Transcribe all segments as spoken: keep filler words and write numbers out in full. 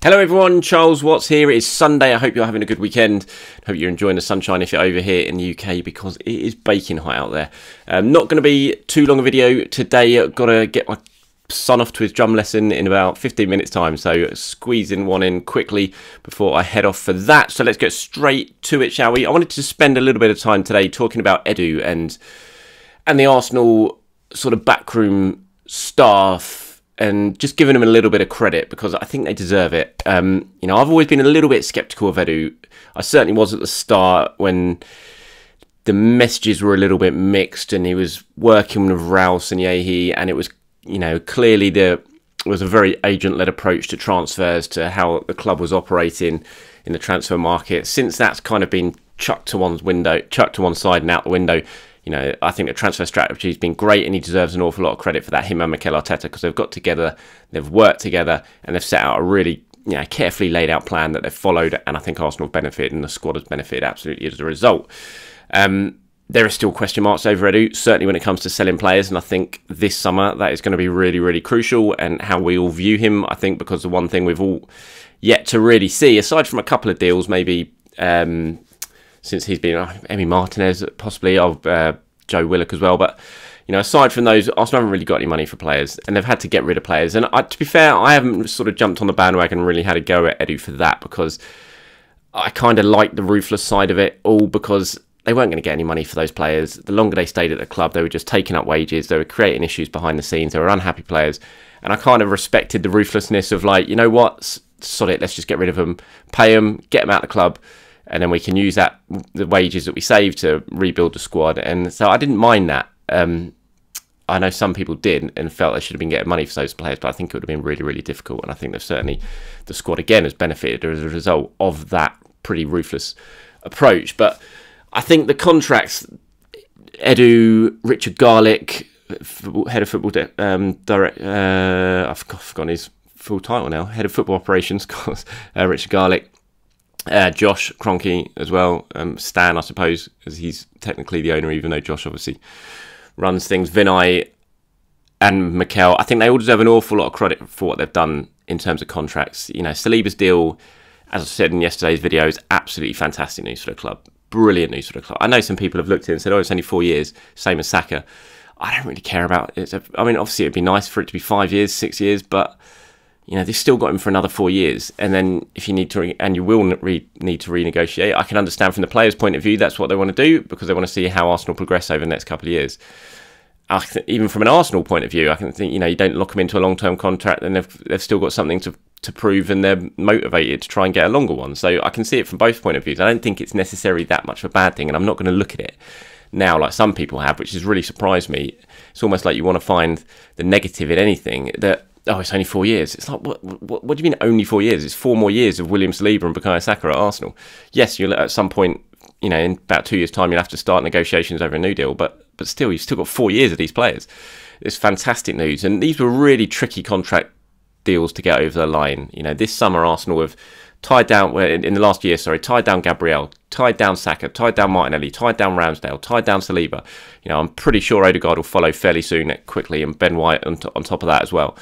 Hello everyone, Charles Watts here. It is Sunday. I hope you're having a good weekend. I hope you're enjoying the sunshine if you're over here in the U K because it is baking hot out there. Um, not going to be too long a video today. I've got to get my son off to his drum lesson in about fifteen minutes time. So squeezing one in quickly before I head off for that. So let's get straight to it, shall we? I wanted to spend a little bit of time today talking about Edu and, and the Arsenal sort of backroom staff. And just giving them a little bit of credit because I think they deserve it. Um, you know, I've always been a little bit sceptical of Edu. I certainly was at the start when the messages were a little bit mixed and he was working with Raul, Sanyehi, and it was, you know, clearly there was a very agent-led approach to transfers, to how the club was operating in the transfer market. Since that's kind of been chucked to one's window, chucked to one side and out the window. You know, I think the transfer strategy has been great and he deserves an awful lot of credit for that, him and Mikel Arteta, because they've got together, they've worked together and they've set out a really, you know, carefully laid out plan that they've followed, and I think Arsenal benefit and the squad has benefited absolutely as a result. Um, there are still question marks over Edu, certainly when it comes to selling players, and I think this summer that is going to be really, really crucial and how we all view him, I think, because the one thing we've all yet to really see, aside from a couple of deals, maybe... Um, since he's been uh, Emmy Martinez, possibly of uh, Joe Willock as well. But, you know, aside from those, Arsenal haven't really got any money for players and they've had to get rid of players. And I, to be fair, I haven't sort of jumped on the bandwagon and really had a go at Edu for that because I kind of like the ruthless side of it all because they weren't going to get any money for those players. The longer they stayed at the club, they were just taking up wages. They were creating issues behind the scenes. They were unhappy players. And I kind of respected the ruthlessness of like, you know what, sod it, let's just get rid of them, pay them, get them out of the club. And then we can use that the wages that we save to rebuild the squad. And so I didn't mind that. Um, I know some people did and felt they should have been getting money for those players, but I think it would have been really, really difficult. And I think they've certainly, the squad again has benefited as a result of that pretty ruthless approach. But I think the contracts, Edu, Richard Garlick, head of football, um, direct, uh, I've forgotten his full title now, head of football operations, cause, uh, Richard Garlick. Uh, Josh Kroenke as well, um, Stan I suppose, as he's technically the owner even though Josh obviously runs things, Vinay and Mikel, I think they all deserve an awful lot of credit for what they've done in terms of contracts. You know, Saliba's deal, as I said in yesterday's video, is absolutely fantastic news for the club, brilliant news for the club. I know some people have looked at it and said, oh, it's only four years, same as Saka. I don't really care about it. It's a, I mean, obviously it'd be nice for it to be five years, six years, but... You know, they've still got him for another four years. And then if you need to, and you will re need to renegotiate, I can understand from the players' point of view, that's what they want to do because they want to see how Arsenal progress over the next couple of years. I even from an Arsenal point of view, I can think, you know, you don't lock them into a long-term contract and they've, they've still got something to, to prove and they're motivated to try and get a longer one. So I can see it from both point of views. I don't think it's necessarily that much of a bad thing and I'm not going to look at it now like some people have, which has really surprised me. It's almost like you want to find the negative in anything that, oh, it's only four years. It's like, what, what, what do you mean only four years? It's four more years of William Saliba and Bukayo Saka at Arsenal. Yes, you'll at some point, you know, in about two years' time, you'll have to start negotiations over a new deal, but but still, you've still got four years of these players. It's fantastic news. And these were really tricky contract deals to get over the line. You know, this summer, Arsenal have tied down, in the last year, sorry, tied down Gabriel, tied down Saka, tied down Martinelli, tied down Ramsdale, tied down Saliba. You know, I'm pretty sure Odegaard will follow fairly soon, quickly, and Ben White on, on top of that as well.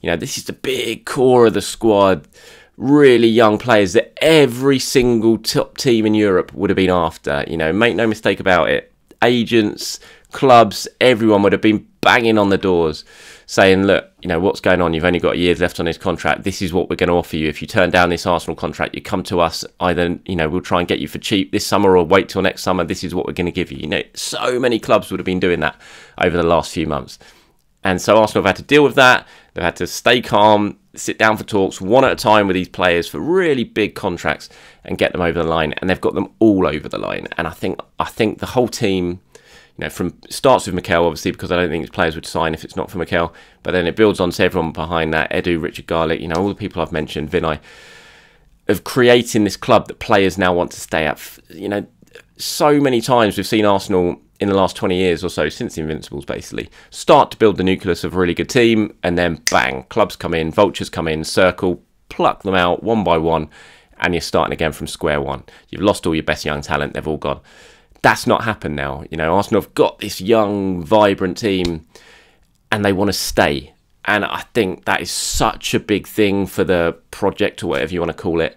You know, this is the big core of the squad, really young players that every single top team in Europe would have been after. You know, make no mistake about it. Agents, clubs, everyone would have been banging on the doors saying, look, you know, what's going on? You've only got a year left on this contract. This is what we're going to offer you. If you turn down this Arsenal contract, you come to us. Either, you know, we'll try and get you for cheap this summer or wait till next summer. This is what we're going to give you. You know, so many clubs would have been doing that over the last few months. And so Arsenal have had to deal with that. They've had to stay calm, sit down for talks one at a time with these players for really big contracts and get them over the line. And they've got them all over the line. And I think I think the whole team, you know, from starts with Mikel, obviously, because I don't think his players would sign if it's not for Mikel. But then it builds on to everyone behind that. Edu, Richard Garlick, you know, all the people I've mentioned, Vinay, of creating this club that players now want to stay at. You know, so many times we've seen Arsenal... in the last twenty years or so, since the Invincibles, basically, start to build the nucleus of a really good team, and then bang, clubs come in, vultures come in, circle, pluck them out one by one, and you're starting again from square one. You've lost all your best young talent, they've all gone. That's not happened now. You know, Arsenal have got this young, vibrant team, and they want to stay. And I think that is such a big thing for the project or whatever you want to call it.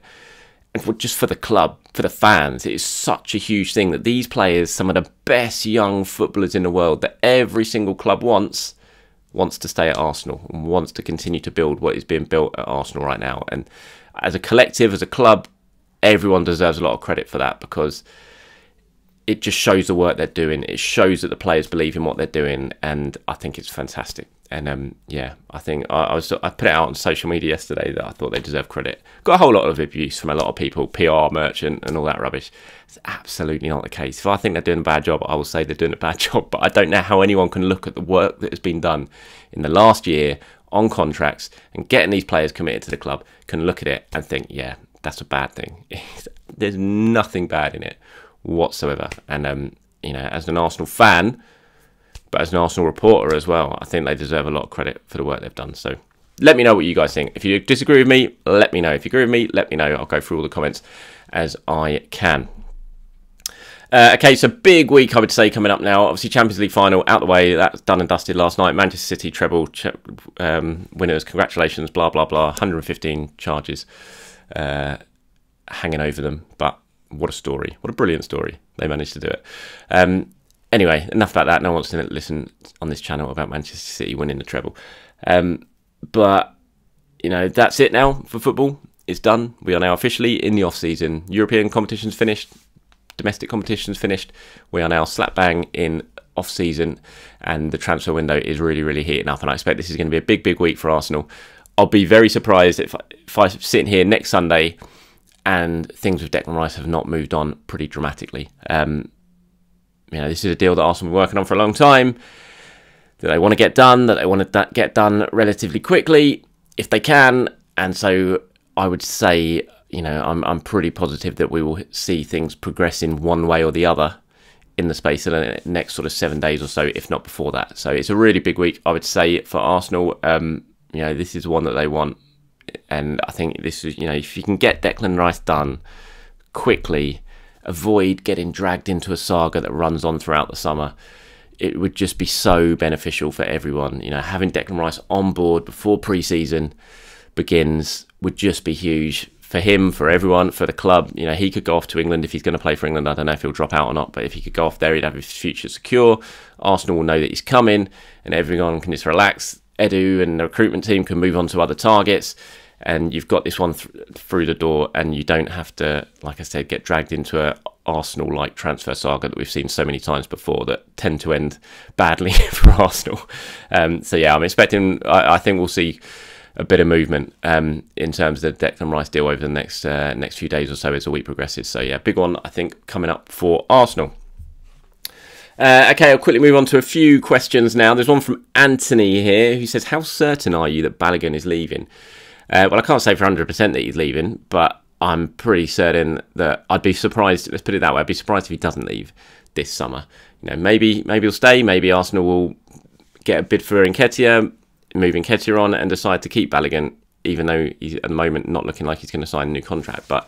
And for, just for the club, for the fans, it is such a huge thing that these players, some of the best young footballers in the world that every single club wants, wants to stay at Arsenal and wants to continue to build what is being built at Arsenal right now. And as a collective, as a club, everyone deserves a lot of credit for that, because it just shows the work they're doing. It shows that the players believe in what they're doing, and I think it's fantastic. And um, yeah, I think I, I was I put it out on social media yesterday that I thought they deserve credit. Got a whole lot of abuse from a lot of people, P R, merchant, and all that rubbish. It's absolutely not the case. If I think they're doing a bad job, I will say they're doing a bad job. But I don't know how anyone can look at the work that has been done in the last year on contracts and getting these players committed to the club, can look at it and think, yeah, that's a bad thing. There's nothing bad in it whatsoever. And um, you know, as an Arsenal fan, but as an Arsenal reporter as well, I think they deserve a lot of credit for the work they've done. So let me know what you guys think. If you disagree with me, let me know. If you agree with me, let me know. I'll go through all the comments as I can. Uh, okay, so big week, I would say, coming up now. Obviously, Champions League final out the way. That's done and dusted last night. Manchester City treble um, winners. Congratulations, blah, blah, blah. one hundred fifteen charges uh, hanging over them. But what a story. What a brilliant story. They managed to do it. Um Anyway, enough about that. No one wants to listen on this channel about Manchester City winning the treble. Um, but, you know, that's it now for football. It's done. We are now officially in the off-season. European competition's finished. Domestic competition's finished. We are now slap bang in off-season. And the transfer window is really, really heating up. And I expect this is going to be a big, big week for Arsenal. I'll be very surprised if, if I'm sitting here next Sunday and things with Declan Rice have not moved on pretty dramatically. Um You know, this is a deal that Arsenal have been working on for a long time, that they want to get done, that they want to get done relatively quickly, if they can. And so I would say, you know, I'm, I'm pretty positive that we will see things progress in one way or the other in the space of the next sort of seven days or so, if not before that. So it's a really big week, I would say, for Arsenal. Um, you know, this is one that they want. And I think this is, you know, if you can get Declan Rice done quickly, avoid getting dragged into a saga that runs on throughout the summer. It would just be so beneficial for everyone. You know, having Declan Rice on board before pre-season begins would just be huge for him, for everyone, for the club. You know, he could go off to England if he's going to play for England. I don't know if he'll drop out or not, but if he could go off there, he'd have his future secure. Arsenal will know that he's coming, and everyone can just relax. Edu and the recruitment team can move on to other targets. And you've got this one th through the door, and you don't have to, like I said, get dragged into an Arsenal-like transfer saga that we've seen so many times before that tend to end badly for Arsenal. Um, so, yeah, I'm expecting, I, I think we'll see a bit of movement um, in terms of the Declan Rice deal over the next, uh, next few days or so as the week progresses. So, yeah, big one, I think, coming up for Arsenal. Uh, okay, I'll quickly move on to a few questions now. There's one from Anthony here who says, how certain are you that Balogun is leaving? Uh, well, I can't say for one hundred percent that he's leaving, but I'm pretty certain that I'd be surprised, let's put it that way, I'd be surprised if he doesn't leave this summer. You know, maybe maybe he'll stay, maybe Arsenal will get a bid for Nketiah, move Nketiah on and decide to keep Balogun, even though he's at the moment not looking like he's going to sign a new contract. But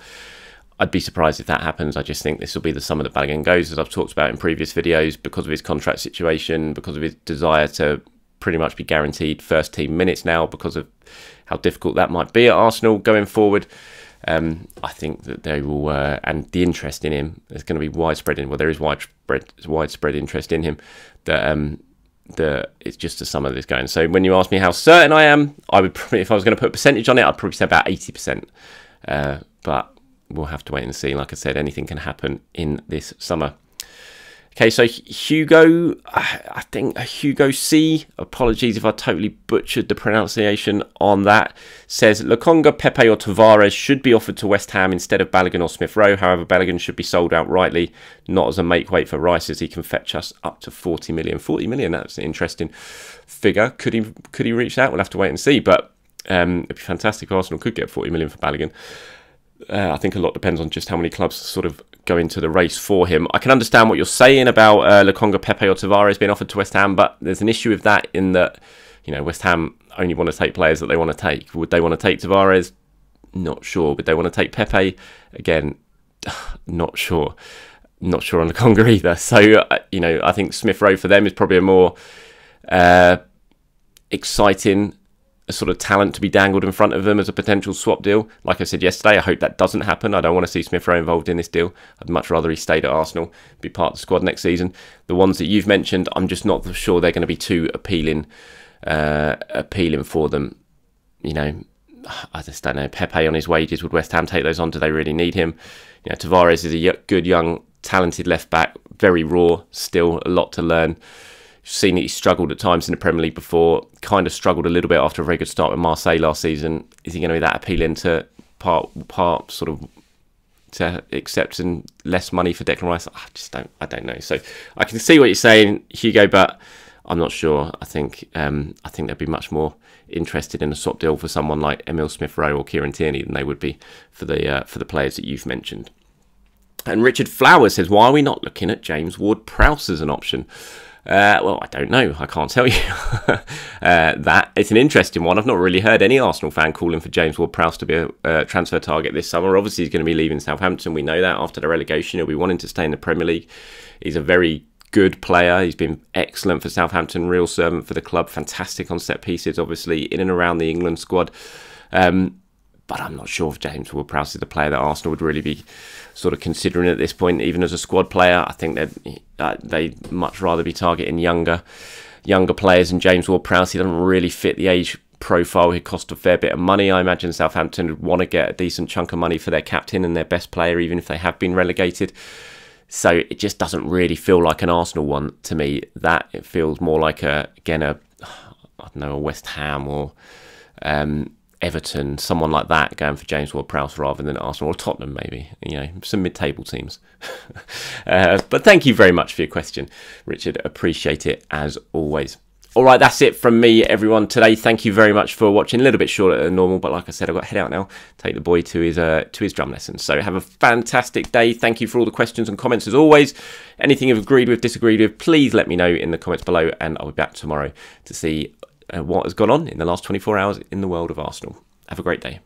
I'd be surprised if that happens. I just think this will be the summer that Balogun goes, as I've talked about in previous videos, because of his contract situation, because of his desire to pretty much be guaranteed first team minutes now because of how difficult that might be at Arsenal going forward. Um, I think that they will, uh, and the interest in him is going to be widespread. In, well, there is widespread widespread interest in him. That um, that it's just the summer that's going. So when you ask me how certain I am, I would probably, if I was going to put a percentage on it, I'd probably say about eighty percent. Uh, but we'll have to wait and see. Like I said, anything can happen in this summer. Okay, so Hugo, I think Hugo C, apologies if I totally butchered the pronunciation on that, says Lokonga, Pepe or Tavares should be offered to West Ham instead of Balogun or Smith Rowe. However, Balogun should be sold outrightly, not as a make-weight for Rice, as he can fetch us up to forty million. forty million, that's an interesting figure. Could he could he reach that? We'll have to wait and see, but um, it'd be fantastic if Arsenal could get forty million for Balogun. Uh, I think a lot depends on just how many clubs sort of go into the race for him. I can understand what you're saying about uh, Lokonga, Pepe or Tavares being offered to West Ham, but there's an issue with that in that, you know, West Ham only want to take players that they want to take. Would they want to take Tavares? Not sure. Would they want to take Pepe? Again, not sure. Not sure on Lokonga either. So, uh, you know, I think Smith Rowe for them is probably a more uh, exciting a sort of talent to be dangled in front of them as a potential swap deal. Like I said yesterday, I hope that doesn't happen. I don't want to see Smith Rowe involved in this deal. I'd much rather he stayed at Arsenal, be part of the squad next season. The ones that you've mentioned, I'm just not sure they're going to be too appealing, uh, appealing for them. You know, I just don't know. Pepe on his wages, would West Ham take those on? Do they really need him? You know, Tavares is a good, young, talented left back, very raw, still a lot to learn. Seen that he struggled at times in the Premier League before, kind of struggled a little bit after a very good start with Marseille last season. Is he going to be that appealing to part, part sort of to accepting less money for Declan Rice? I just don't, I don't know. So I can see what you're saying, Hugo, but I'm not sure. I think um, I think they'd be much more interested in a swap deal for someone like Emil Smith Rowe or Kieran Tierney than they would be for the uh, for the players that you've mentioned. And Richard Flowers says, why are we not looking at James Ward-Prowse as an option? Uh, well, I don't know. I can't tell you uh, that. It's an interesting one. I've not really heard any Arsenal fan calling for James Ward-Prowse to be a uh, transfer target this summer. Obviously, he's going to be leaving Southampton. We know that after the relegation, he'll be wanting to stay in the Premier League. He's a very good player. He's been excellent for Southampton, real servant for the club. Fantastic on set pieces, obviously, in and around the England squad. Um, but I'm not sure if James Ward-Prowse is the player that Arsenal would really be sort of considering at this point, even as a squad player. I think they'd, uh, they'd much rather be targeting younger younger players, and James Ward-Prowse, he doesn't really fit the age profile. He'd cost a fair bit of money. I imagine Southampton would want to get a decent chunk of money for their captain and their best player, even if they have been relegated. So it just doesn't really feel like an Arsenal one to me. That it feels more like a, again, a, I don't know, a West Ham or um, Everton, someone like that, going for James Ward-Prowse rather than Arsenal or Tottenham, maybe, you know, some mid-table teams. uh, but thank you very much for your question, Richard. Appreciate it as always. All right, that's it from me, everyone, today. Thank you very much for watching. A little bit shorter than normal, but like I said, I've got to head out now, take the boy to his uh, to his drum lesson. So have a fantastic day. Thank you for all the questions and comments as always. Anything you've agreed with, disagreed with, please let me know in the comments below, and I'll be back tomorrow to see Uh, what has gone on in the last twenty-four hours in the world of Arsenal. Have a great day.